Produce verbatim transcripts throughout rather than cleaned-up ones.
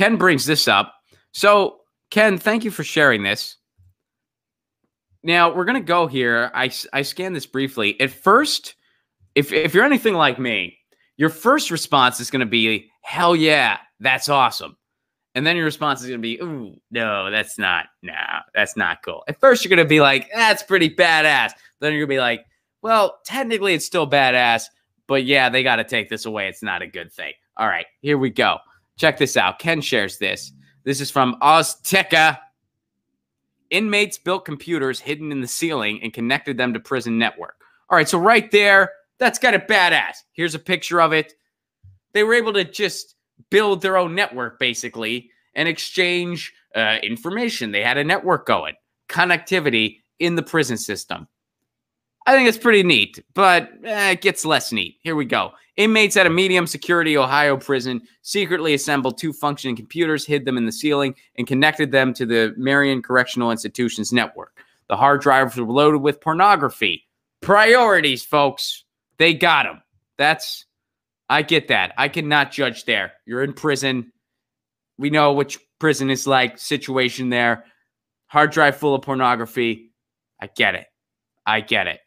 Ken brings this up. So, Ken, thank you for sharing this. Now, we're going to go here. I, I scanned this briefly. At first, if, if you're anything like me, your first response is going to be, hell yeah, that's awesome. And then your response is going to be, ooh, no, that's not, no, that's not cool. At first, you're going to be like, that's pretty badass. Then you're going to be like, well, technically it's still badass, but yeah, they got to take this away. It's not a good thing. All right, here we go. Check this out. Ken shares this. This is from Azteca. Inmates built computers hidden in the ceiling and connected them to prison network. All right, so right there, that's kind of badass. Here's a picture of it. They were able to just build their own network, basically, and exchange uh, information. They had a network going. Connectivity in the prison system. I think it's pretty neat, but eh, it gets less neat. Here we go. Inmates at a medium-security Ohio prison secretly assembled two functioning computers, hid them in the ceiling, and connected them to the Marion Correctional Institution's network. The hard drives were loaded with pornography. Priorities, folks. They got them. That's... I get that. I cannot judge there. You're in prison. We know which prison is like, situation there. Hard drive full of pornography. I get it. I get it.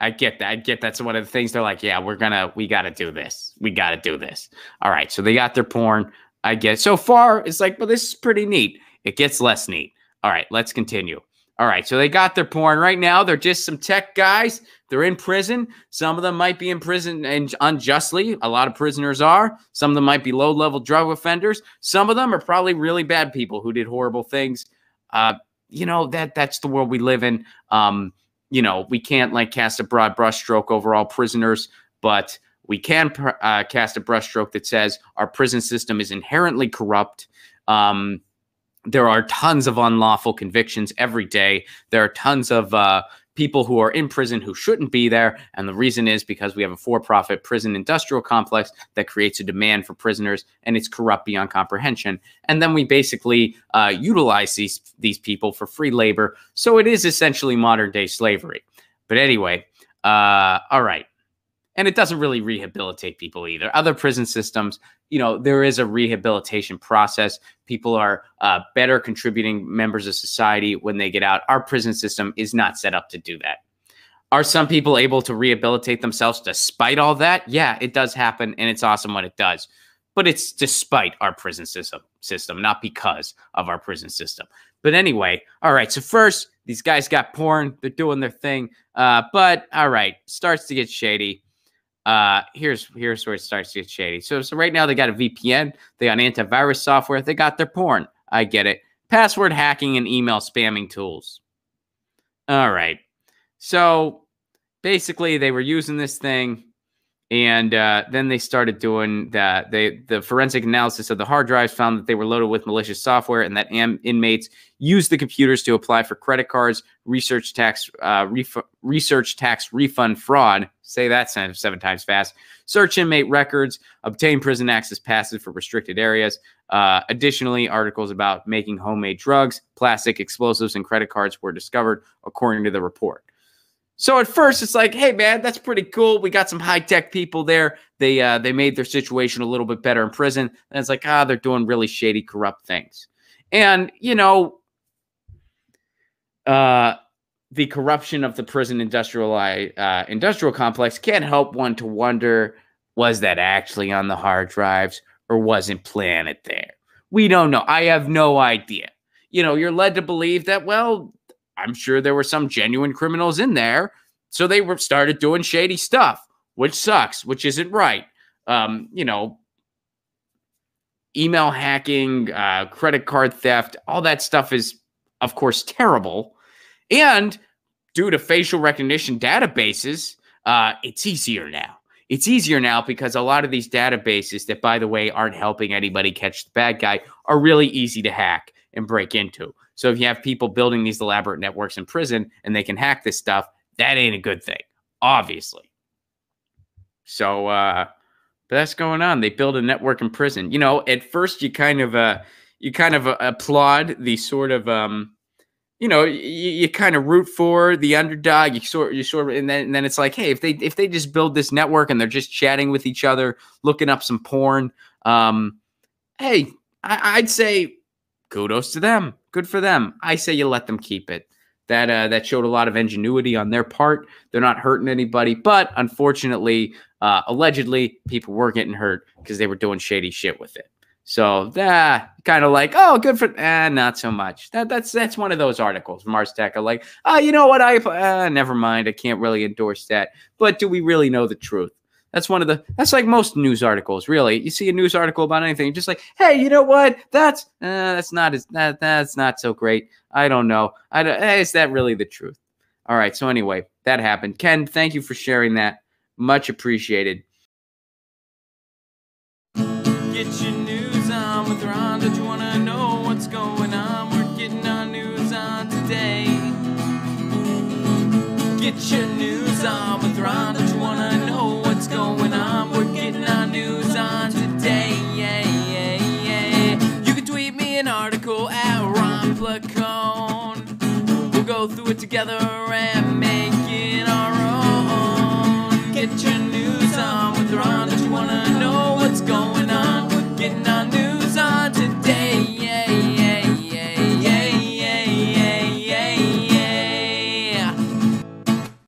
I get that. I get that's one of the things they're like, yeah, we're going to, we got to do this. We got to do this. All right. So they got their porn. I get it. So far, it's like, well, this is pretty neat. It gets less neat. All right. Let's continue. All right. So they got their porn right now. They're just some tech guys. They're in prison. Some of them might be in prison and unjustly. A lot of prisoners are. Some of them might be low-level drug offenders. Some of them are probably really bad people who did horrible things. Uh, you know, that that's the world we live in. Um, you know, we can't like cast a broad brushstroke over all prisoners, but we can uh, cast a brushstroke that says our prison system is inherently corrupt. Um There are tons of unlawful convictions every day. There are tons of uh, people who are in prison who shouldn't be there. And the reason is because we have a for-profit prison industrial complex that creates a demand for prisoners, and it's corrupt beyond comprehension. And then we basically uh, utilize these, these people for free labor. So it is essentially modern-day slavery. But anyway, uh, all right. And it doesn't really rehabilitate people either. Other prison systems, you know, there is a rehabilitation process. People are uh, better contributing members of society when they get out. Our prison system is not set up to do that. Are some people able to rehabilitate themselves despite all that? Yeah, it does happen, and it's awesome when it does. But it's despite our prison system, system, not because of our prison system. But anyway, all right, so first, these guys got porn. They're doing their thing. Uh, but, all right, starts to get shady. Uh, here's here's where it starts to get shady. So, so right now they got a V P N. They got antivirus software. They got their porn. I get it. Password hacking and email spamming tools. All right. So basically they were using this thing. And uh, then they started doing that. They, the forensic analysis of the hard drives found that they were loaded with malicious software and that am inmates used the computers to apply for credit cards, research tax, uh, ref research tax refund fraud. Say that seven times fast. Search inmate records, obtain prison access passes for restricted areas. Uh, additionally, articles about making homemade drugs, plastic explosives, and credit cards were discovered, according to the report. So at first, it's like, hey, man, that's pretty cool. We got some high-tech people there. They uh, they made their situation a little bit better in prison. And it's like, ah, they're doing really shady, corrupt things. And, you know, uh, the corruption of the prison industrial uh, industrial complex can't help one to wonder, was that actually on the hard drives or wasn't planted there? We don't know. I have no idea. You know, you're led to believe that, well, I'm sure there were some genuine criminals in there. So they were started doing shady stuff, which sucks, which isn't right. Um, you know, email hacking, uh, credit card theft, all that stuff is, of course, terrible. And due to facial recognition databases, uh, it's easier now. It's easier now because a lot of these databases that, by the way, aren't helping anybody catch the bad guy are really easy to hack and break into. So if you have people building these elaborate networks in prison and they can hack this stuff, that ain't a good thing, obviously. So uh, but that's going on. They build a network in prison. You know, at first you kind of uh, you kind of applaud the sort of um, you know you, you kind of root for the underdog. You sort you sort of, and then and then it's like, hey, if they if they just build this network and they're just chatting with each other, looking up some porn, um, hey, I, I'd say kudos to them. Good for them. I say you let them keep it. That uh, that showed a lot of ingenuity on their part. They're not hurting anybody. But unfortunately, uh, allegedly, people were getting hurt because they were doing shady shit with it. So that kind of like, oh, good for, eh, not so much. That That's that's one of those articles. Mars Tech are like, oh, you know what? I uh, never mind. I can't really endorse that. But do we really know the truth? That's one of the, that's like most news articles, really. You see a news article about anything, you're just like, hey, you know what? That's, uh, that's not as, that, that's not so great. I don't know. I don't, is that really the truth? All right. So anyway, that happened. Ken, thank you for sharing that. Much appreciated. Get your news on with Ron. Did you want to know what's going on? We're getting our news on today. Get your news on with Ron. Did you want to know? What's going on? We're getting our news on today. Yeah, yeah, yeah. You can tweet me an article at Ron Placone. We'll go through it together and make it our own. Get your